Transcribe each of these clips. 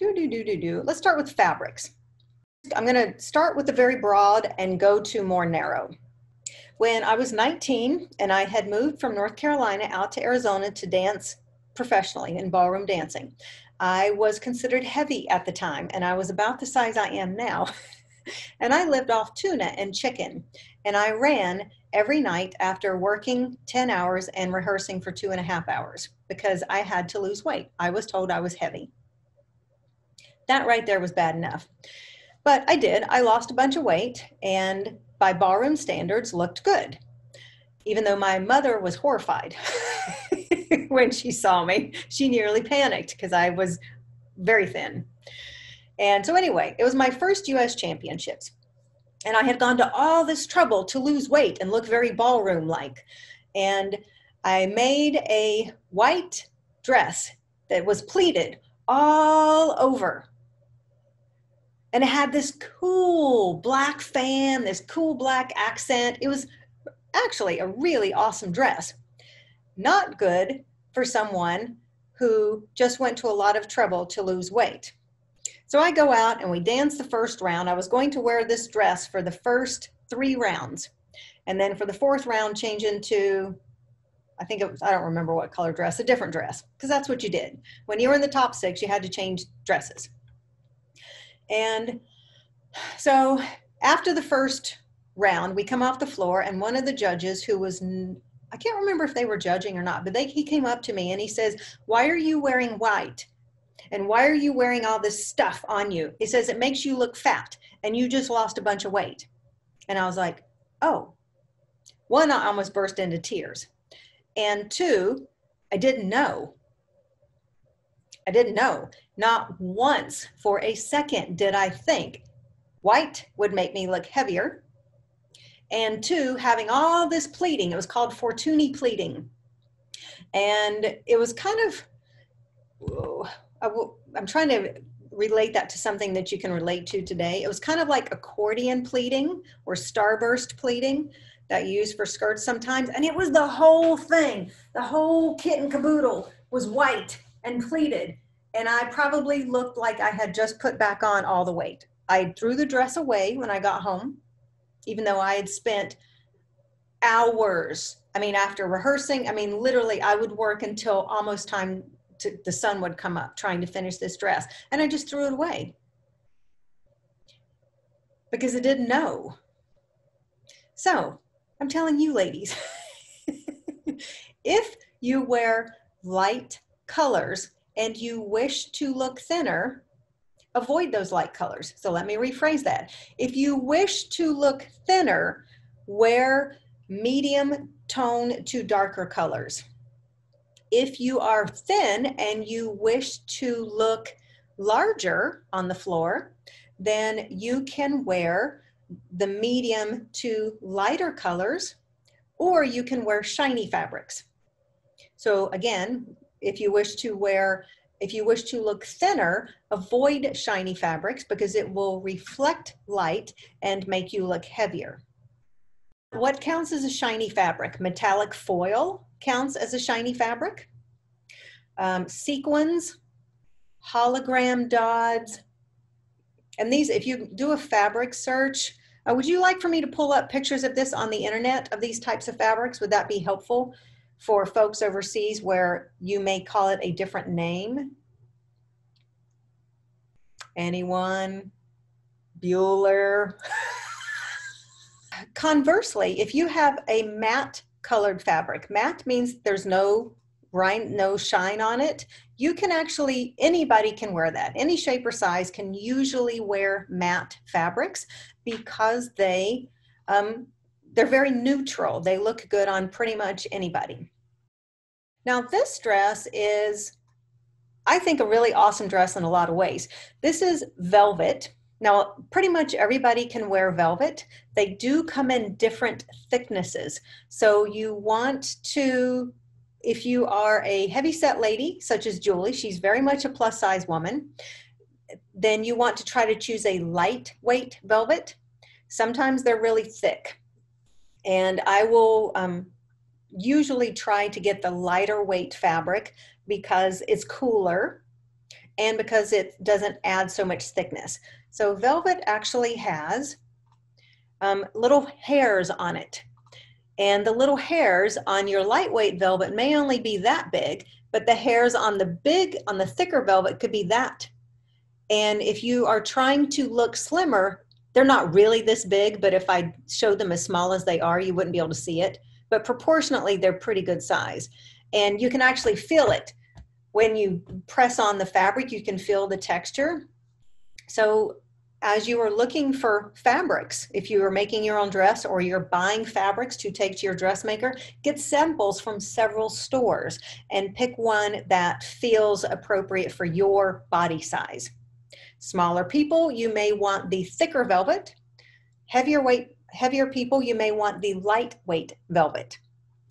Let's start with fabrics. I'm going to start with the very broad and go to more narrow. When I was 19 and I had moved from North Carolina out to Arizona to dance professionally in ballroom dancing, I was considered heavy at the time, and I was about the size I am now. And I lived off tuna and chicken, and I ran every night after working 10 hours and rehearsing for 2.5 hours because I had to lose weight. I was told I was heavy. That right there was bad enough. But I did. I lost a bunch of weight and by ballroom standards looked good, even though my mother was horrified when she saw me. She nearly panicked because I was very thin. And so anyway, it was my first US Championships. And I had gone to all this trouble to lose weight and look very ballroom-like. And I made a white dress that was pleated all over. And it had this cool black fan, this cool black accent. It was actually a really awesome dress. Not good for someone who just went to a lot of trouble to lose weight. So I go out and we dance the first round. I was going to wear this dress for the first 3 rounds. And then for the 4th round, change into, I think it was, I don't remember what color dress, a different dress, because that's what you did. When you were in the top 6, you had to change dresses. And so after the first round, we come off the floor and one of the judges who was, I can't remember if they were judging or not, but he came up to me and he says, "Why are you wearing white? And why are you wearing all this stuff on you?" He says, "It makes you look fat and you just lost a bunch of weight." And I was like, oh. One, I almost burst into tears. And two, I didn't know. I didn't know. Not once for a second did I think white would make me look heavier. And two, having all this pleating, it was called Fortuny pleating. And it was kind of, whoa. I'm trying to relate that to something that you can relate to today. It was kind of like accordion pleating or starburst pleating that you use for skirts sometimes. And it was the whole thing. The whole kit and caboodle was white and pleated. And I probably looked like I had just put back on all the weight. I threw the dress away when I got home, even though I had spent hours. I mean, after rehearsing, I mean, literally I would work until almost time the sun would come up trying to finish this dress. And I just threw it away because I didn't know. So I'm telling you ladies, if you wear light colors and you wish to look thinner, avoid those light colors. So let me rephrase that. If you wish to look thinner, wear medium tone to darker colors. If you are thin and you wish to look larger on the floor, then you can wear the medium to lighter colors, or you can wear shiny fabrics. So again, if you wish to look thinner, avoid shiny fabrics because it will reflect light and make you look heavier. What counts as a shiny fabric? Metallic foil counts as a shiny fabric. Sequins, hologram dods, and these, if you do a fabric search, would you like for me to pull up pictures of this on the internet of these types of fabrics? Would that be helpful for folks overseas where you may call it a different name? Anyone? Bueller? Conversely, if you have a matte colored fabric, matte means there's no shine, on it. You can actually, anybody can wear that. Any shape or size can usually wear matte fabrics because they're very neutral. They look good on pretty much anybody. Now this dress is, I think, a really awesome dress in a lot of ways. This is velvet. Now, pretty much everybody can wear velvet. They do come in different thicknesses. So you want to, if you are a heavyset lady, such as Julie, she's very much a plus size woman, then you want to try to choose a lightweight velvet. Sometimes they're really thick. And I will usually try to get the lighter weight fabric because it's cooler. and because it doesn't add so much thickness. So velvet actually has little hairs on it. And the little hairs on your lightweight velvet may only be that big, but the hairs on the thicker velvet could be that. And if you are trying to look slimmer, they're not really this big, but if I showed them as small as they are, you wouldn't be able to see it. But proportionately, they're pretty good size. And you can actually feel it. When you press on the fabric, you can feel the texture. So as you are looking for fabrics, if you are making your own dress or you're buying fabrics to take to your dressmaker, get samples from several stores and pick one that feels appropriate for your body size. Smaller people, you may want the thicker velvet. Heavier people, you may want the lightweight velvet.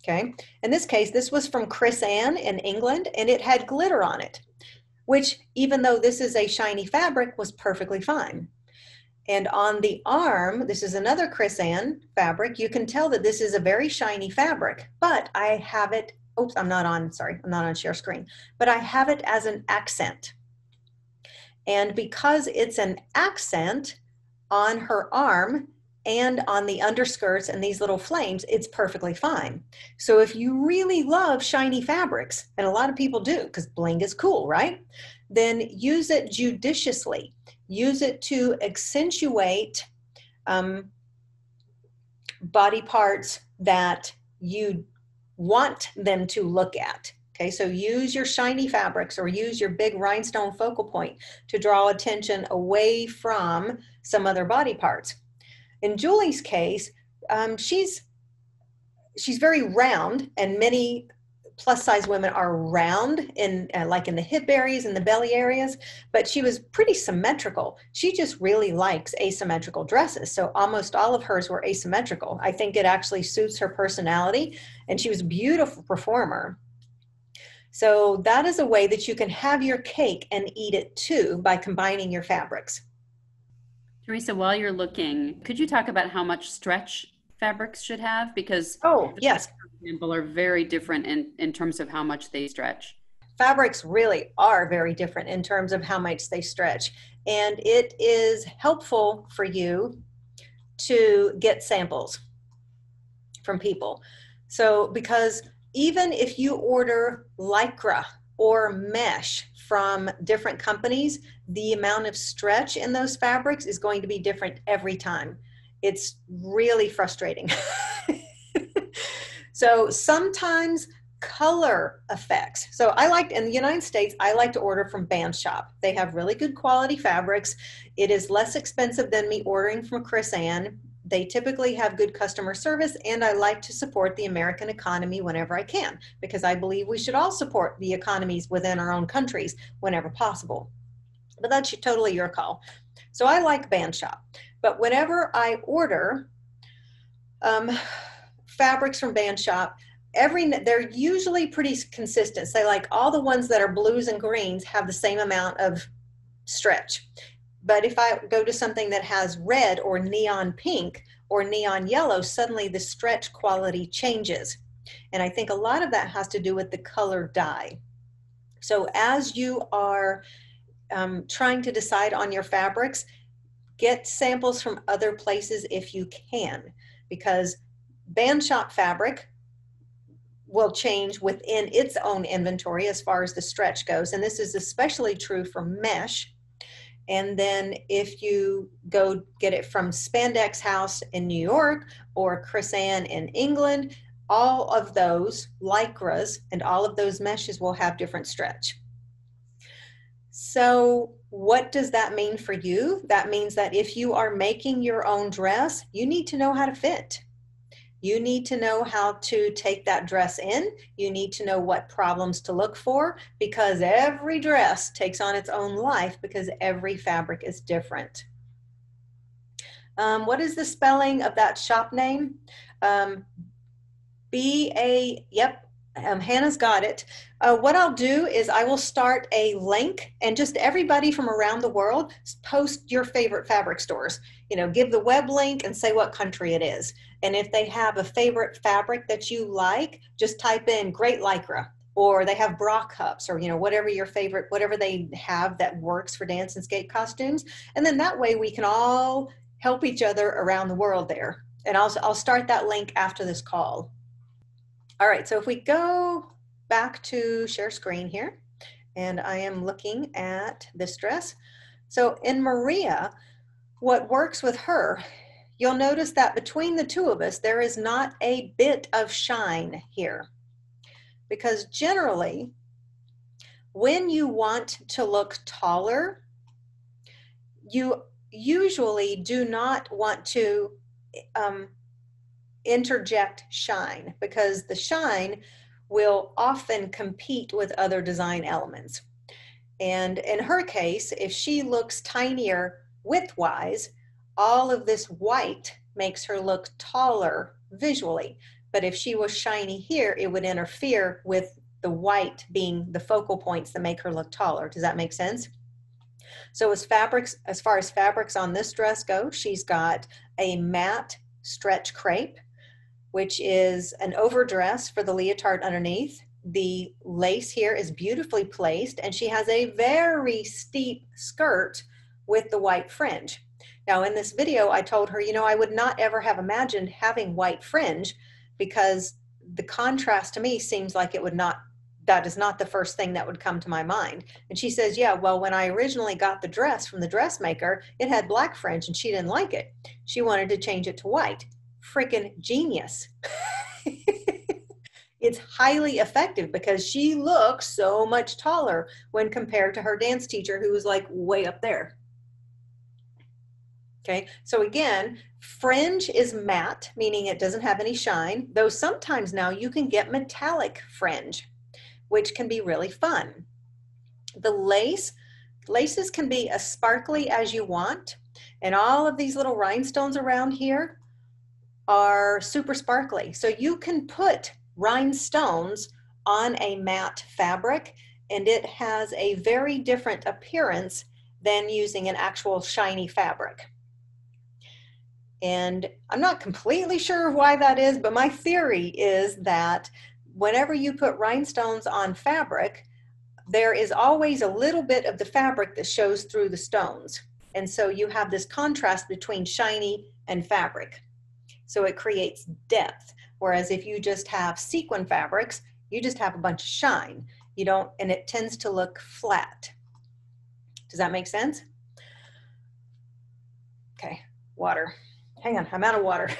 Okay, in this case, this was from Chrisanne in England, and it had glitter on it, which, even though this is a shiny fabric, was perfectly fine. And on the arm, this is another Chrisanne fabric. You can tell that this is a very shiny fabric, but I have it, oops, I'm not on, sorry, I'm not on share screen, but I have it as an accent. And because it's an accent on her arm, and on the underskirts and these little flames, it's perfectly fine. So if you really love shiny fabrics, and a lot of people do because bling is cool, right? Then use it judiciously. Use it to accentuate body parts that you want them to look at. Okay, so use your shiny fabrics or use your big rhinestone focal point to draw attention away from some other body parts. In Julie's case, she's very round, and many plus size women are round in like in the hip areas and the belly areas, but she was pretty symmetrical. She just really likes asymmetrical dresses. So almost all of hers were asymmetrical. I think it actually suits her personality, and she was a beautiful performer. So that is a way that you can have your cake and eat it too by combining your fabrics. Teresa, while you're looking, could you talk about how much stretch fabrics should have? Because oh, yes, for example, are very different in terms of how much they stretch. Fabrics really are very different in terms of how much they stretch. And it is helpful for you to get samples from people. So, because even if you order Lycra or mesh from different companies, the amount of stretch in those fabrics is going to be different every time. It's really frustrating. So sometimes color effects. So I liked, in the United States, I like to order from BAM Shop. They have really good quality fabrics. It is less expensive than me ordering from Chrisanne. They typically have good customer service, and I like to support the American economy whenever I can, because I believe we should all support the economies within our own countries whenever possible. But that's totally your call. So I like BAM Shop, but whenever I order fabrics from BAM Shop, they're usually pretty consistent. So like all the ones that are blues and greens have the same amount of stretch. But if I go to something that has red or neon pink or neon yellow, suddenly the stretch quality changes. And I think a lot of that has to do with the color dye. So as you are trying to decide on your fabrics, get samples from other places if you can, because BAM Shop fabric will change within its own inventory as far as the stretch goes. And this is especially true for mesh. And then if you go get it from Spandex House in New York or Chrisanne in England, all of those lycras and all of those meshes will have different stretch. So what does that mean for you? That means that if you are making your own dress, you need to know how to fit. You need to know how to take that dress in. You need to know what problems to look for, because every dress takes on its own life because every fabric is different. What is the spelling of that shop name? Hannah's got it. What I'll do is I will start a link, and just everybody from around the world, post your favorite fabric stores. You know, give the web link and say what country it is. And if they have a favorite fabric that you like, just type in great Lycra or they have bra cups, or, you know, whatever your favorite, whatever they have that works for dance and skate costumes. And then that way we can all help each other around the world there. And I'll start that link after this call. All right, so if we go back to share screen here, and I am looking at this dress. So in Maria, what works with her, you'll notice that between the two of us, there is not a bit of shine here. Because generally, when you want to look taller, you usually do not want to interject shine, because the shine will often compete with other design elements. And in her case, if she looks tinier widthwise, all of this white makes her look taller visually. But if she was shiny here, it would interfere with the white being the focal points that make her look taller. Does that make sense? So as far as fabrics on this dress go, she's got a matte stretch crepe, which is an overdress for the leotard underneath. The lace here is beautifully placed, and she has a very steep skirt with the white fringe. Now, in this video, I told her, you know, I would not ever have imagined having white fringe, because the contrast to me seems like it would not, that is not the first thing that would come to my mind. And she says, yeah, well, when I originally got the dress from the dressmaker, it had black fringe and she didn't like it. She wanted to change it to white. Freaking genius. It's highly effective because she looks so much taller when compared to her dance teacher, who was like way up there. Okay, so again, fringe is matte, meaning it doesn't have any shine, though sometimes now you can get metallic fringe, which can be really fun. The laces can be as sparkly as you want, and all of these little rhinestones around here are super sparkly. So you can put rhinestones on a matte fabric, and it has a very different appearance than using an actual shiny fabric. And I'm not completely sure why that is, but my theory is that whenever you put rhinestones on fabric, there is always a little bit of the fabric that shows through the stones. And so you have this contrast between shiny and fabric. So it creates depth. Whereas if you just have sequin fabrics, you just have a bunch of shine. You don't, and it tends to look flat. Does that make sense? Okay, water. Hang on, I'm out of water.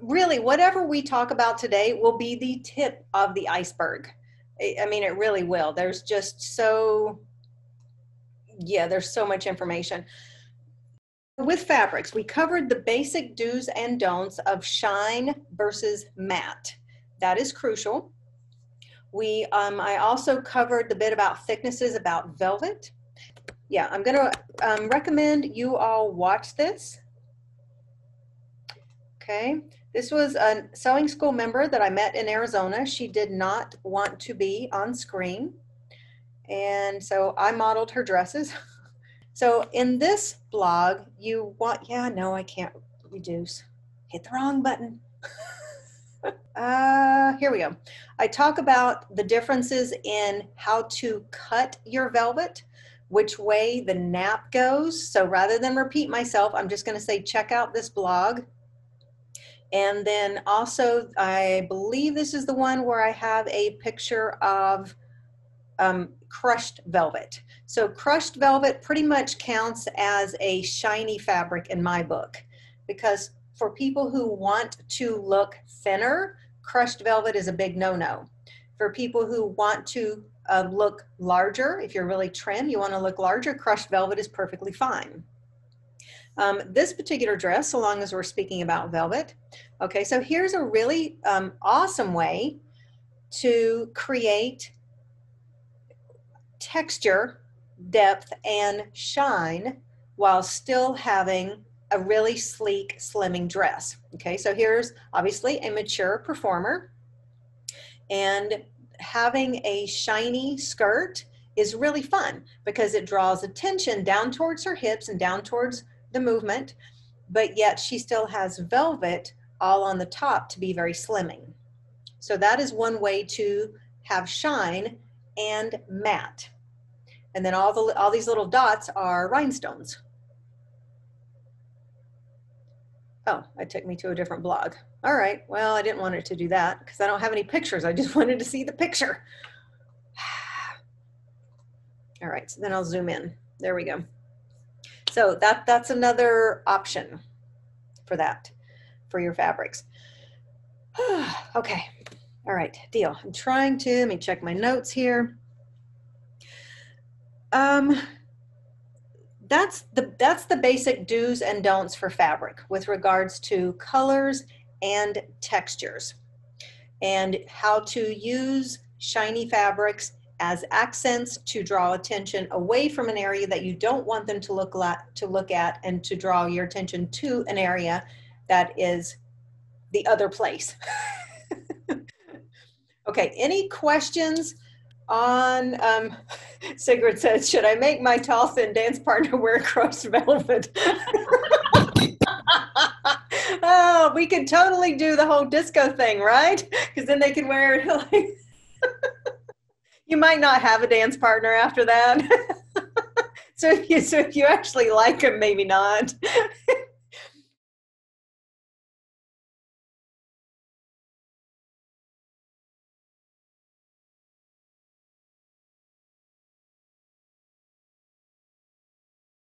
Really, whatever we talk about today will be the tip of the iceberg. I mean, it really will. There's just so, yeah, there's so much information. With fabrics, we covered the basic do's and don'ts of shine versus matte. That is crucial. I also covered the bit about thicknesses, about velvet. Yeah, I'm going to recommend you all watch this. Okay, this was a sewing school member that I met in Arizona. She did not want to be on screen, and so I modeled her dresses. So in this blog, you want, yeah, no, I can't reduce. Hit the wrong button. Here we go. I talk about the differences in how to cut your velvet, which way the nap goes. So rather than repeat myself, I'm just going to say check out this blog. And then also, I believe this is the one where I have a picture of crushed velvet. So crushed velvet pretty much counts as a shiny fabric in my book, because for people who want to look thinner, crushed velvet is a big no-no. For people who want to look larger, if you're really trim, you want to look larger, crushed velvet is perfectly fine. This particular dress, so long as we're speaking about velvet. Okay, so here's a really awesome way to create texture, depth, and shine while still having a really sleek, slimming dress. Okay, so here's obviously a mature performer, and having a shiny skirt is really fun because it draws attention down towards her hips and down towards the movement, but yet she still has velvet all on the top to be very slimming. So that is one way to have shine and matte. And then all these little dots are rhinestones. Oh, it took me to a different blog. All right, well, I didn't want it to do that because I don't have any pictures. I just wanted to see the picture. All right, so then I'll zoom in. There we go. So that's another option for that, for your fabrics. Okay, all right, deal. I'm trying to, let me check my notes here. That's the basic do's and don'ts for fabric with regards to colors and textures and how to use shiny fabrics as accents to draw attention away from an area that you don't want them to look at and to draw your attention to an area that is the other place. Okay, any questions on, Sigrid says, should I make my tall thin dance partner wear cross velvet? Oh, we could totally do the whole disco thing, right? Because then they can wear it like... You might not have a dance partner after that. So if you actually like them, maybe not.